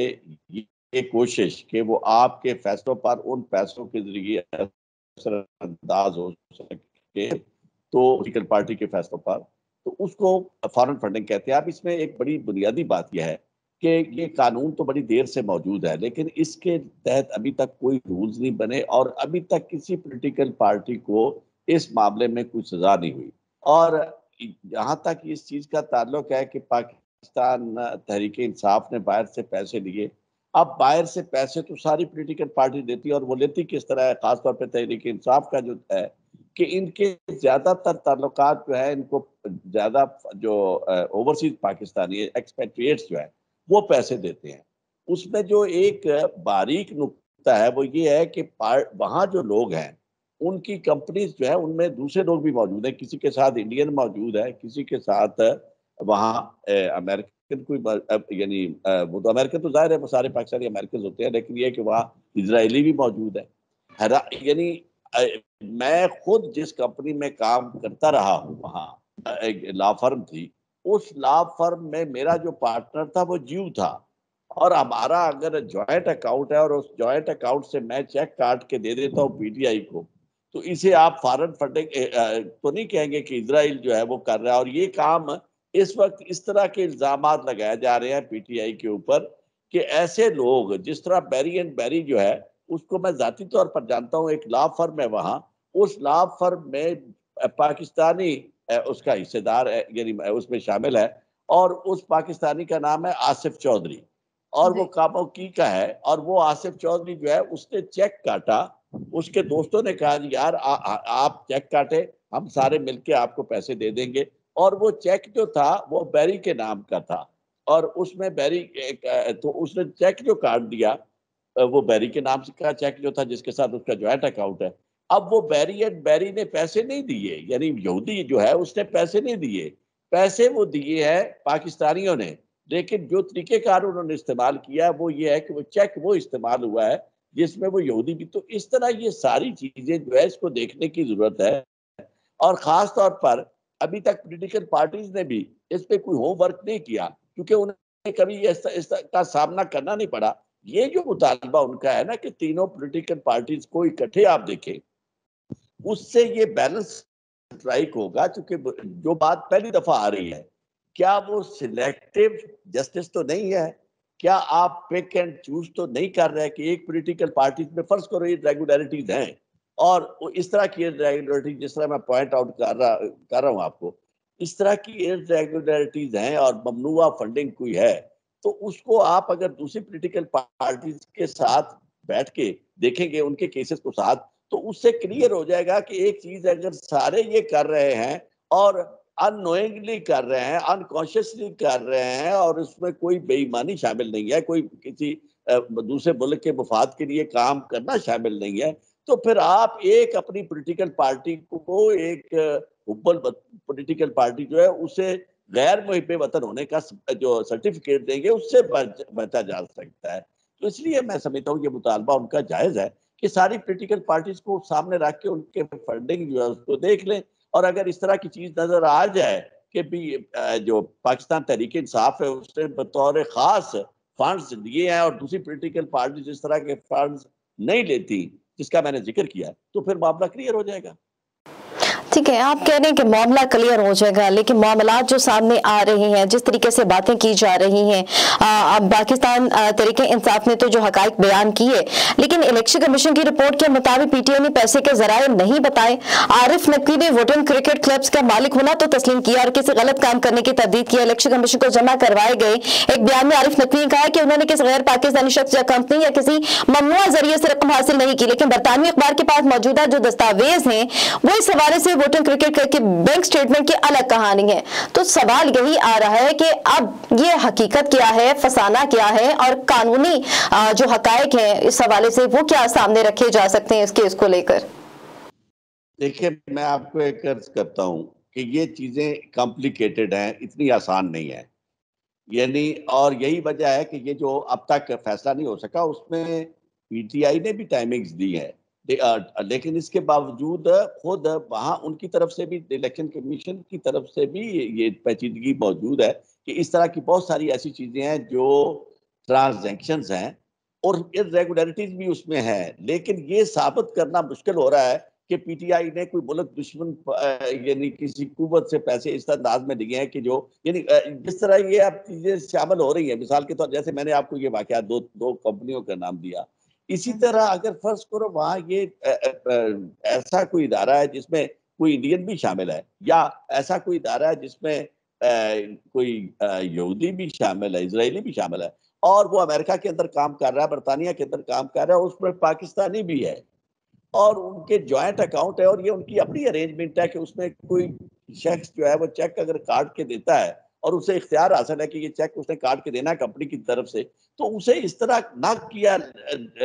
ये कोशिश कि वो आपके फैसलों पर उन पैसों के जरिए असरअंदाज हो सके तो पोलिटिकल पार्टी के फैसलों पर, तो उसको फॉरेन फंडिंग कहते हैं। अब इसमें एक बड़ी बुनियादी बात यह है कि ये कानून तो बड़ी देर से मौजूद है लेकिन इसके तहत अभी तक कोई रूल्स नहीं बने और अभी तक किसी पॉलिटिकल पार्टी को इस मामले में कोई सजा नहीं हुई। और जहाँ तक इस चीज़ का ताल्लुक है कि पाकिस्तान तहरीक-ए-इंसाफ ने बाहर से पैसे लिए, अब बाहर से पैसे तो सारी पॉलिटिकल पार्टी देती है और वो लेती किस तरह है, खासतौर पर तहरीक-ए-इंसाफ का जो है कि इनके ज़्यादातर ताल्लुकात जो है इनको ज़्यादा जो ओवरसीज पाकिस्तानी एक्सपेट्रिएट्स जो है वो पैसे देते हैं। उसमें जो एक बारीक नुक्ता है वो ये है कि वहाँ जो लोग हैं उनकी कंपनीज जो है उनमें दूसरे लोग भी मौजूद हैं, किसी के साथ इंडियन मौजूद है, किसी के साथ वहाँ अमेरिकन कोई, यानी वो तो अमेरिकन तो जाहिर है वो सारे पाकिस्तानी अमेरिकन होते हैं, लेकिन ये कि वहाँ इजरायली भी मौजूद है। यानी मैं खुद जिस कंपनी में काम करता रहा हूँ वहाँ एक लॉ फर्म थी, उस लॉ फर्म में मेरा जो पार्टनर था वो जीव था और हमारा अगर जॉइंट अकाउंट है और उस जॉइंट अकाउंट से मैं चेक काट के दे देता हूँ पीटीआई को, तो इसे आप फॉरेन फंडिंग तो नहीं कहेंगे कि इजराइल जो है वो कर रहा है। और ये काम इस वक्त इस तरह के इल्जाम लगाए जा रहे हैं पीटीआई के ऊपर कि ऐसे लोग, जिस तरह बैरी एंड बैरी जो है उसको मैं जाती तौर पर जानता हूँ, एक लॉ फर्म है वहाँ, उस लॉ फर्म में पाकिस्तानी उसका हिस्सेदार है यानी उसमें शामिल है और उस पाकिस्तानी का नाम है आसिफ चौधरी और वो काबो की का है, और वो आसिफ चौधरी जो है उसने चेक काटा उसके दोस्तों ने कहा यार आप चेक काटे, हम सारे मिलके आपको पैसे दे देंगे। और वो चेक जो था वो बैरी के नाम का था और उसमें बैरी, तो उसने चेक जो काट दिया वो बैरी के नाम का चेक जो था जिसके साथ उसका जॉइंट अकाउंट है। अब वो बैरी एंड बैरी ने पैसे नहीं दिए, यानी यहूदी जो है उसने पैसे नहीं दिए, पैसे वो दिए हैं पाकिस्तानियों ने। लेकिन जो तरीक़ेकार उन्होंने इस्तेमाल किया वो ये है कि वो चेक वो इस्तेमाल हुआ है जिसमें वो यहूदी भी। तो इस तरह ये सारी चीज़ें जो है इसको देखने की ज़रूरत है। और ख़ास तौर पर अभी तक पोलिटिकल पार्टीज़ ने भी इस पर कोई होमवर्क नहीं किया क्योंकि उन्हें कभी इसका सामना करना नहीं पड़ा। ये जो मुतालबा उनका है ना कि तीनों पोलिटिकल पार्टीज़ को इकट्ठे आप देखें, उससे ये बैलेंस स्ट्राइक होगा। क्योंकि जो बात पहली दफ़ा आ रही है, क्या वो सिलेक्टिव जस्टिस तो नहीं है? क्या आप पिक एंड चूज तो नहीं कर रहे कि एक पॉलिटिकल पार्टीज में फर्ज करो ये रेगुलरिटीज हैं और इस तरह की रेगुलरिटीज जिस तरह मैं पॉइंट आउट कर रहा हूँ आपको, इस तरह की रेगुलरिटीज हैं और ममनुआ फंडिंग कोई है तो उसको आप अगर दूसरी पॉलिटिकल पार्टीज के साथ बैठ के देखेंगे उनके केसेस को साथ, तो उससे क्लियर हो जाएगा कि एक चीज अगर सारे ये कर रहे हैं और अननोइंगली कर रहे हैं, अनकॉन्शियसली कर रहे हैं और उसमें कोई बेईमानी शामिल नहीं है, कोई किसी दूसरे मुल्क के मुफाद के लिए काम करना शामिल नहीं है, तो फिर आप एक अपनी पॉलिटिकल पार्टी को एक हुब्बल पॉलिटिकल पार्टी जो है उसे गैर मुहिब वतन होने का जो सर्टिफिकेट देंगे उससे बचा जा सकता है। तो इसलिए मैं समझता हूँ ये मुतालबा उनका जायज़ है कि सारी पॉलिटिकल पार्टीज को सामने रख के उनके फंडिंग जो है उसको देख लें। और अगर इस तरह की चीज़ नज़र आ जाए कि भी जो पाकिस्तान तहरीक इंसाफ है उसने बतौर ख़ास फंड्स लिए हैं और दूसरी पॉलिटिकल पार्टी जिस तरह के फंड्स नहीं लेती जिसका मैंने जिक्र किया, तो फिर मामला क्लियर हो जाएगा। ठीक है, आप कह रहे हैं कि मामला क्लियर हो जाएगा, लेकिन मामलात जो सामने आ रहे हैं, जिस तरीके से बातें की जा रही हैं, अब पाकिस्तान तरीके इंसाफ ने तो जो हकायक बयान किए, लेकिन इलेक्शन कमीशन की रिपोर्ट के मुताबिक पीटीए ने पैसे के जराए नहीं बताए। आरिफ नकवी ने वोटन क्रिकेट क्लब्स का मालिक होना तो तस्लीम किया और किसी गलत काम करने की तब्दीद किया। इलेक्शन कमीशन को जमा करवाए गए एक बयान में आरिफ नकवी ने कहा कि उन्होंने किसी गैर पाकिस्तानी शख्स या कंपनी या किसी ममनुआ जरिए से रकम हासिल नहीं की, लेकिन बरतानवी अखबार के पास मौजूदा जो दस्तावेज हैं वो इस हवाले से क्रिकेट क्लब के बैंक स्टेटमेंट की अलग कहानी है। तो सवाल यही आ रहा है कि अब ये हकीकत क्या है, फसाना क्या है और कानूनी जो हकायक हैं इस हवाले से वो क्या सामने रखे जा सकते हैं इस केस को लेकर? देखिए, मैं आपको एक अर्ज करता हूं कि ये चीजें कॉम्प्लिकेटेड हैं, इतनी आसान नहीं है, यानी और यही वजह है कि ये जो अब तक फैसला नहीं हो सका उसमें पीटीआई ने भी टाइमिंग्स दी है, लेकिन इसके बावजूद खुद वहाँ उनकी तरफ से भी इलेक्शन कमीशन की तरफ से भी ये पेचीदगी मौजूद है कि इस तरह की बहुत सारी ऐसी चीज़ें हैं जो ट्रांजैक्शंस हैं और इर्रेगुलरिटीज भी उसमें हैं। लेकिन ये साबित करना मुश्किल हो रहा है कि पीटीआई ने कोई मुल्क दुश्मन यानी किसी कुवत से पैसे इस अंदाज में लिए हैं कि जो यानी जिस तरह ये अब चीज़ें शामिल हो रही हैं, मिसाल के तौर जैसे मैंने आपको ये वाक़या दो कंपनियों का नाम दिया, इसी तरह अगर फर्ज करो वहाँ ये ऐसा कोई इदारा है जिसमें कोई इंडियन भी शामिल है या ऐसा कोई इदारा है जिसमें कोई यहूदी भी शामिल है, इजरायली भी शामिल है और वो अमेरिका के अंदर काम कर रहा है, बरतानिया के अंदर काम कर रहा है, उसमें पाकिस्तानी भी है और उनके जॉइंट अकाउंट है और ये उनकी अपनी अरेंजमेंट है कि उसमें कोई शख्स जो है वो चेक अगर काट के देता है और उसे इख्तियार हासिल है कि ये चेक उसने काट के देना कंपनी की तरफ से, तो उसे इस तरह ना किया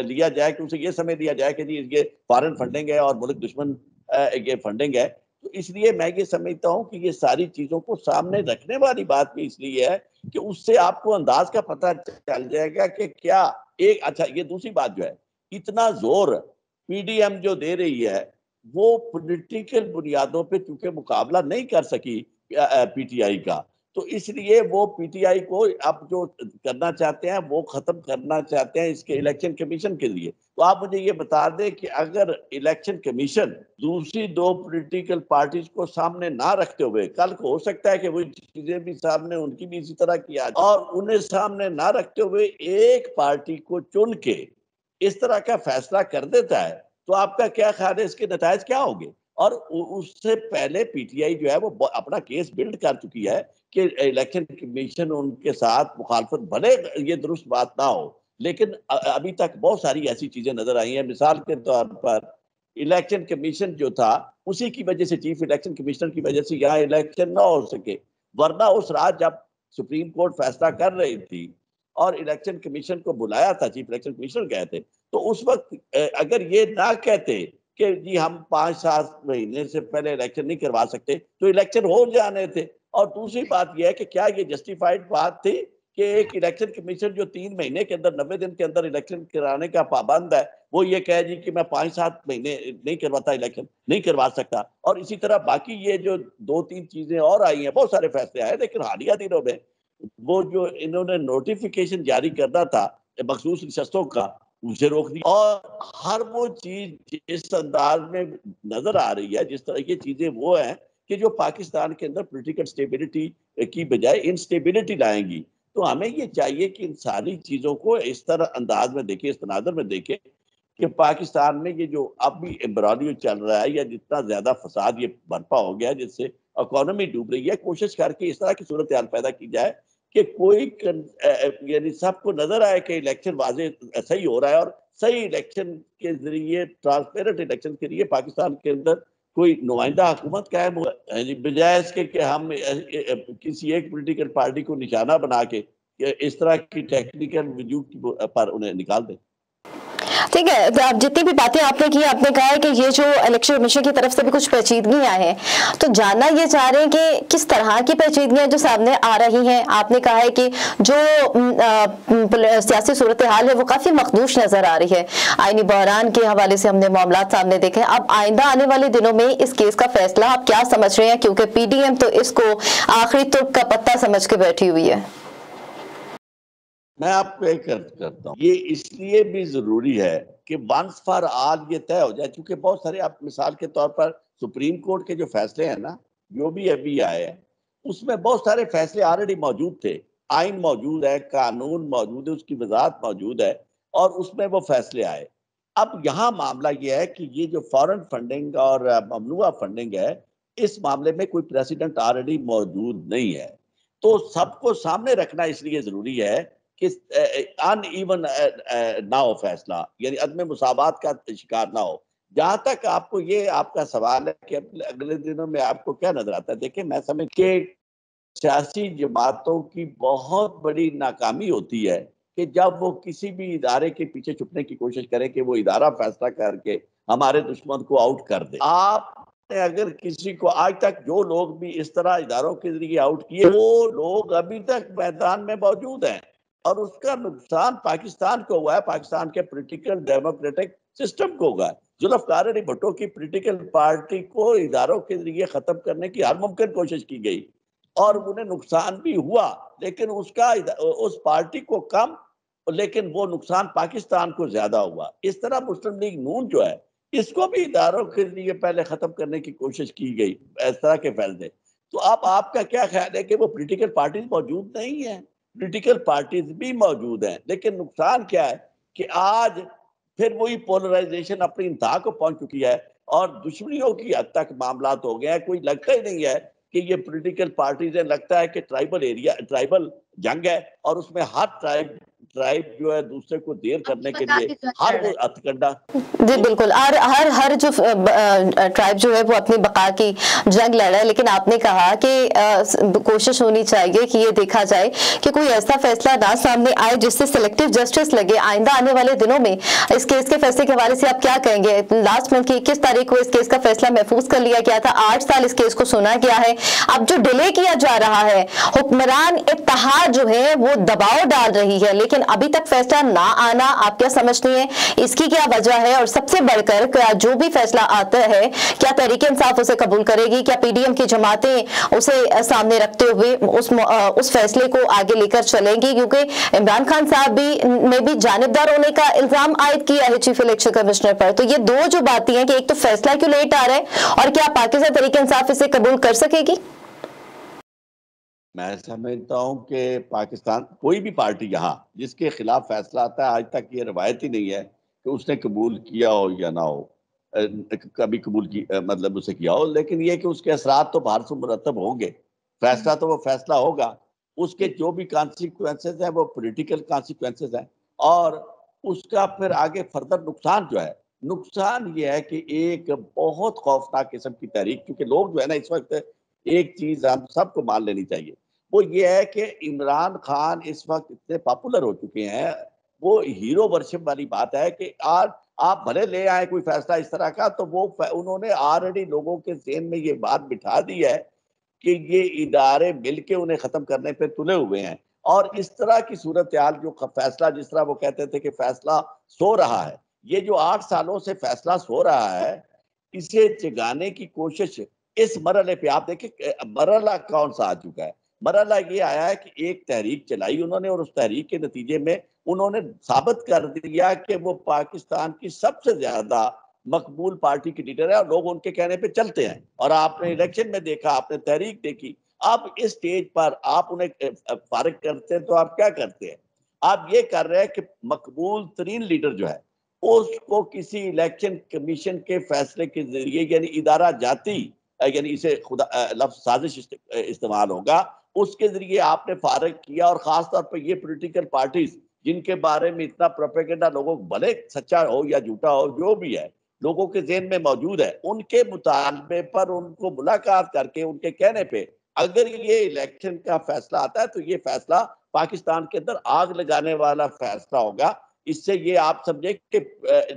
लिया जाए कि उसे ये समझ लिया जाए कि जी ये फॉरेन फंडिंग है और मुल्क दुश्मन ये फंडिंग है। तो इसलिए मैं ये समझता हूँ कि ये सारी चीज़ों को सामने रखने वाली बात भी इसलिए है कि उससे आपको अंदाज का पता चल जाएगा कि क्या एक अच्छा। ये दूसरी बात जो है, इतना जोर पीडीएम जो दे रही है वो पॉलिटिकल बुनियादों पर चूंकि मुकाबला नहीं कर सकी पीटीआई का, तो इसलिए वो पीटीआई को आप जो करना चाहते हैं वो खत्म करना चाहते हैं इसके इलेक्शन कमीशन के लिए। तो आप मुझे ये बता दें कि अगर इलेक्शन कमीशन दूसरी दो पॉलिटिकल पार्टीज को सामने ना रखते हुए, कल को हो सकता है कि वो चीजें भी सामने उनकी भी इसी तरह की आ जाए और उन्हें सामने ना रखते हुए एक पार्टी को चुन के इस तरह का फैसला कर देता है, तो आपका क्या ख्याल है इसके नतीजे क्या होंगे? और उससे पहले पीटीआई जो है वो अपना केस बिल्ड कर चुकी है कि इलेक्शन कमीशन उनके साथ मुखालफत, भले ये दुरुस्त बात ना हो, लेकिन अभी तक बहुत सारी ऐसी चीजें नजर आई हैं। मिसाल के तौर पर इलेक्शन कमीशन जो था, उसी की वजह से, चीफ इलेक्शन कमिश्नर की वजह से यहाँ इलेक्शन ना हो सके, वरना उस रात जब सुप्रीम कोर्ट फैसला कर रही थी और इलेक्शन कमीशन को बुलाया था, चीफ इलेक्शन कमिश्नर गए थे, तो उस वक्त अगर ये ना कहते कि जी हम 5-7 महीने से पहले इलेक्शन नहीं करवा सकते, तो इलेक्शन हो जाने थे। और दूसरी बात यह है कि क्या ये जस्टिफाइड बात थी कि एक इलेक्शन कमीशन जो 3 महीने के अंदर, 90 दिन के अंदर इलेक्शन कराने का पाबंद है, वो ये कह जी कि मैं 5-7 महीने नहीं करवाता, इलेक्शन नहीं करवा सकता। और इसी तरह बाकी ये जो 2-3 चीजें और आई हैं, बहुत सारे फैसले आए, लेकिन हालिया दिनों में वो जो इन्होंने नोटिफिकेशन जारी करना था मखसूस नशस्तों का, उसे रोक दिया। और हर वो चीज जिस अंदाज में नजर आ रही है, जिस तरह की चीजें वो है कि जो पाकिस्तान के अंदर पॉलिटिकल स्टेबिलिटी की बजाय इनस्टेबिलिटी लाएंगी। तो हमें ये चाहिए कि इन सारी चीजों को इस तरह अंदाज में देखें, इस तनाजर में देखें कि पाकिस्तान में ये जो अब भी एम्ब्रॉलियो चल रहा है या जितना ज्यादा फसाद ये बर्पा हो गया जिससे इकोनॉमी डूब रही है, कोशिश करके इस तरह की सूरत हाल पैदा की जाए कि कोई यानी सबको नजर आए कि इलेक्शन वाजे सही हो रहा है और सही इलेक्शन के जरिए, ट्रांसपेरेंट इलेक्शन के लिए पाकिस्तान के अंदर कोई नुमाइंदा हुकूमत कायम हो, बजाय इसके कि हम किसी एक पोलिटिकल पार्टी को निशाना बना के इस तरह की टेक्निकल वजूद पर उन्हें निकाल दें। ठीक है, तो आप जितनी भी बातें आपने की, आपने कहा है कि ये जो इलेक्शन कमीशन की तरफ से भी कुछ पेचीदगियां हैं, तो जानना ये चाह रहे हैं कि किस तरह की पेचीदगियां जो सामने आ रही हैं। आपने कहा है कि जो सियासी सूरत हाल है वो काफ़ी मखदूश नज़र आ रही है, आइनी बहरान के हवाले से हमने मामला सामने देखे। अब आइंदा आने वाले दिनों में इस केस का फैसला आप क्या समझ रहे हैं, क्योंकि PDM तो इसको आखिरी तुर्क का पत्ता समझ के बैठी हुई है? मैं आपको एक अर्थ करता हूँ, ये इसलिए भी जरूरी है कि वंस फॉर ऑल ये तय हो जाए, क्योंकि बहुत सारे, आप मिसाल के तौर पर सुप्रीम कोर्ट के जो फैसले हैं ना, जो भी अभी आए हैं, उसमें बहुत सारे फैसले ऑलरेडी मौजूद थे, आइन मौजूद है, कानून मौजूद है, उसकी वजाहत मौजूद है और उसमें वो फैसले आए। अब यहाँ मामला ये है कि ये जो फॉरेन फंडिंग और ममनुआ फंडिंग है, इस मामले में कोई प्रेसिडेंट ऑलरेडी मौजूद नहीं है, तो सबको सामने रखना इसलिए ज़रूरी है कि अनइवन ना हो फैसला, यानी अदम मुसावात का शिकार ना हो। जहाँ तक आपको ये आपका सवाल है कि अगले दिनों में आपको क्या नजर आता है, देखिए मैं समझ के सियासी जमातों की बहुत बड़ी नाकामी होती है कि जब वो किसी भी इदारे के पीछे छुपने की कोशिश करें कि वो इदारा फैसला करके हमारे दुश्मन को आउट कर दे। आपने अगर किसी को आज तक जो लोग भी इस तरह इदारों के जरिए आउट किए, वो लोग अभी तक मैदान में मौजूद हैं और उसका नुकसान पाकिस्तान को हुआ है, पाकिस्तान के पॉलिटिकल डेमोक्रेटिक सिस्टम को हुआ है। जुल्फकार अली भुट्टो की पॉलिटिकल पार्टी को इदारों के जरिए खत्म करने की हर मुमकिन कोशिश की गई और उन्हें नुकसान भी हुआ, लेकिन उसका उस पार्टी को कम, लेकिन वो नुकसान पाकिस्तान को ज्यादा हुआ। इस तरह मुस्लिम लीग नून जो है, इसको भी इदारों के जरिए पहले खत्म करने की कोशिश की गई, इस तरह के फैसले। तो अब आपका क्या ख्याल है कि वो पोलिटिकल पार्टी मौजूद नहीं है? पोलिटिकल पार्टीज भी मौजूद हैं, लेकिन नुकसान क्या है कि आज फिर वही पोलराइजेशन अपनी इंतहा को पहुंच चुकी है और दुश्मनियों की हद तक मामलात हो गए हैं। कोई लगता ही नहीं है कि ये पोलिटिकल पार्टीज हैं, लगता है कि ट्राइबल एरिया, ट्राइबल जंग है और उसमें हर ट्राइब जो है दूसरे को देर करने के लिए हर वो हथकंडा। जी बिल्कुल, हर जो ट्राइब जो है वो अपनी बका की जंग लड़ रहा है। लेकिन आपने कहा कि कोशिश होनी चाहिए कि ये देखा जाए कि कोई ऐसा फैसला ना सामने आए जिससे सिलेक्टिव जस्टिस लगे। आइंदा आने वाले दिनों में इस केस के फैसले के हवाले से आप क्या कहेंगे? लास्ट मंथ की 21 तारीख को इस केस का फैसला महफूज कर लिया गया था, 8 साल इस केस को सुना गया है। अब जो डिले किया जा रहा है, हुक्मरान इत्तेहाद जो है वो दबाव डाल रही है, लेकिन अभी तक फैसला ना आना, आप क्या समझती हैं इसकी क्या वजह है? और सबसे बढ़कर क्या जो भी फैसला आता है, क्या तहरीक-ए-इंसाफ उसे कबूल करेगी? क्या PDM की जमातें उसे सामने रखते हुए उस फैसले को आगे लेकर चलेंगी? क्योंकि इमरान खान साहब ने भी जानिबदार होने का इल्जाम आयद किया है चीफ इलेक्शन कमिश्नर पर। तो ये दो जो बातें हैं कि एक तो फैसला क्यों लेट आ रहा है और क्या पाकिस्तान तहरीक-ए-इंसाफ इसे कबूल कर सकेगी? मैं समझता हूँ कि पाकिस्तान, कोई भी पार्टी यहाँ जिसके खिलाफ फैसला आता है, आज तक ये रवायत ही नहीं है कि उसने कबूल किया हो या ना हो, कभी कबूल की मतलब उसे किया हो, लेकिन ये कि उसके असरात तो बाहर से मुरतब होंगे। फैसला तो वो फैसला होगा, उसके जो भी कॉन्सिक्वेंसेज हैं वो पॉलिटिकल कॉन्सिक्वेंसेज हैं। और उसका फिर आगे फर्दर नुकसान जो है, नुकसान ये है कि एक बहुत खौफनाक किस्म की तहरीक, क्योंकि लोग जो है ना इस वक्त एक चीज हम सबको मान लेनी चाहिए, वो ये है कि इमरान खान इस वक्त इतने पॉपुलर हो चुके हैं, वो हीरो वर्शिप वाली बात है कि आज आप भले ले आए कोई फैसला इस तरह का तो वो उन्होंने ऑलरेडी लोगों के जेहन में ये बात बिठा दी है कि ये इदारे मिलके उन्हें खत्म करने पे तुले हुए हैं। और इस तरह की सूरत हाल जो फैसला, जिस तरह वो कहते थे कि फैसला सो रहा है, ये जो 8 सालों से फैसला सो रहा है, इसे जगाने की कोशिश इस मरहले पे आप देखिए मरहला कौन सा आ चुका है। मरहला ये आया है कि एक तहरीक चलाई उन्होंने और उस तहरीक के नतीजे में उन्होंने साबित कर दिया कि वो पाकिस्तान की सबसे ज्यादा मकबूल पार्टी की लीडर है और लोग उनके कहने पे चलते हैं। और आपने इलेक्शन में देखा, आपने तहरीक देखी, आप इस स्टेज पर आप उन्हें फारिग करते हैं तो आप क्या करते हैं? आप ये कर रहे हैं कि मकबूल तरीन लीडर जो है उसको किसी इलेक्शन कमीशन के फैसले के जरिए, यानी इदारा जाती, यानी इसे खुदा लफ्ज साजिश इस्तेमाल होगा, उसके जरिए आपने फारिग किया। और खासतौर पर ये पोलिटिकल पार्टीज जिनके बारे में इतना प्रोपेगेंडा लोगों को, भले सच्चा हो या झूठा हो जो भी है, लोगों के जेहन में मौजूद है, उनके मुतालबे पर उनको मुलाकात करके उनके कहने पे अगर ये इलेक्शन का फैसला आता है तो ये फैसला पाकिस्तान के अंदर आग लगाने वाला फैसला होगा। इससे ये आप समझे कि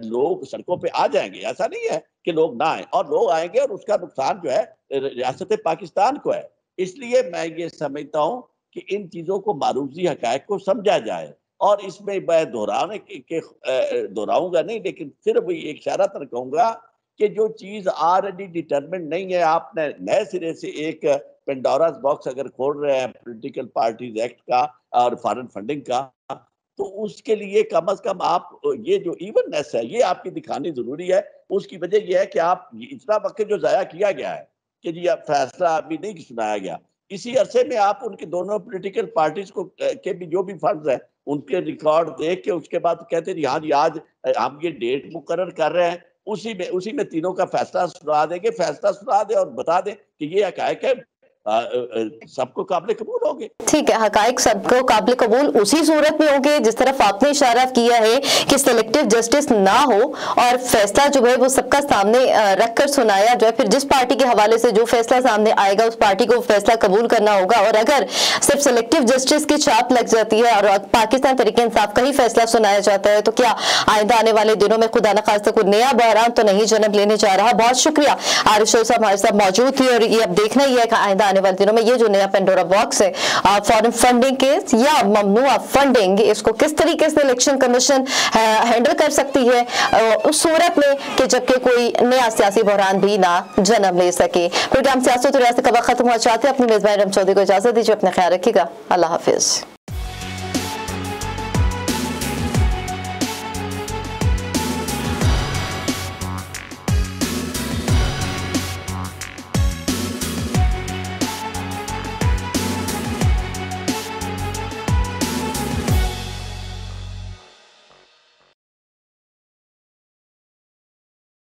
लोग सड़कों पे आ जाएंगे, ऐसा नहीं है कि लोग ना आए, और लोग आएंगे और उसका नुकसान जो है रियासत पाकिस्तान को है। इसलिए मैं ये समझता हूँ कि इन चीज़ों को मारूजी हकायक को समझा जाए। और इसमें मैं दोहराऊंगा नहीं, लेकिन सिर्फ एक इशारा तक कहूँगा कि जो चीज़ ऑलरेडी डिटर्मिन नहीं है, आपने नए सिरे से एक पेंडोरास बॉक्स अगर खोल रहे हैं पोलिटिकल पार्टीज एक्ट का और फॉरेन फंडिंग का, तो उसके लिए कम अज कम आप ये जो इवननेस है ये आपकी दिखानी जरूरी है। उसकी वजह यह है कि आप इतना वक्त जो ज़ाया किया गया है कि जी अब फैसला अभी नहीं सुनाया गया, इसी अरसे में आप उनके दोनों पोलिटिकल पार्टीज को के भी जो भी फंड है उनके रिकॉर्ड देख के उसके बाद कहते हैं हाँ जी आज हम ये डेट मुकर्रर कर रहे हैं, उसी में तीनों का फैसला सुना देंगे, फैसला सुना दे और बता दे कि ये हकायक है, सबको काबिल कबूल होंगे। ठीक है, हकायक सबको काबिल कबूल उसी सूरत में होंगे जिस तरफ आपने इशारा किया है कि सेलेक्टिव जस्टिस ना हो और फैसला जो है वो सबका सामने रखकर सुनाया जाए, फिर जिस पार्टी के हवाले से जो फैसला सामने आएगा उस पार्टी को फैसला कबूल करना होगा। और अगर सिर्फ सेलेक्टिव जस्टिस की छाप लग जाती है और पाकिस्तान तरीके इंसाफ का ही फैसला सुनाया जाता है तो क्या आइंदा आने वाले दिनों में खुदा न खास्ता कोई नया बहरान तो नहीं जन्म लेने जा रहा? बहुत शुक्रिया आरिफ साहब हमारे साथ मौजूद थे। और ये अब देखना ही है कि आइंदा आने वाले दिनों में ये जो नया पेंडोरा बॉक्स है फॉरेन फंडिंग केस या ममनुआ फंडिंग, इसको किस तरीके से इलेक्शन कमीशन हैंडल कर सकती है उस सूरत में कि जबकि कोई नया सियासी बहरान भी ना जन्म ले सके। प्रोग्राम सियासत और रियासत का वक्त खत्म हुआ, चाहते हैं अपनी मेजबान इरम चौधरी को इजाजत दीजिए, अपना ख्याल रखिएगा, अल्लाह हाफिज।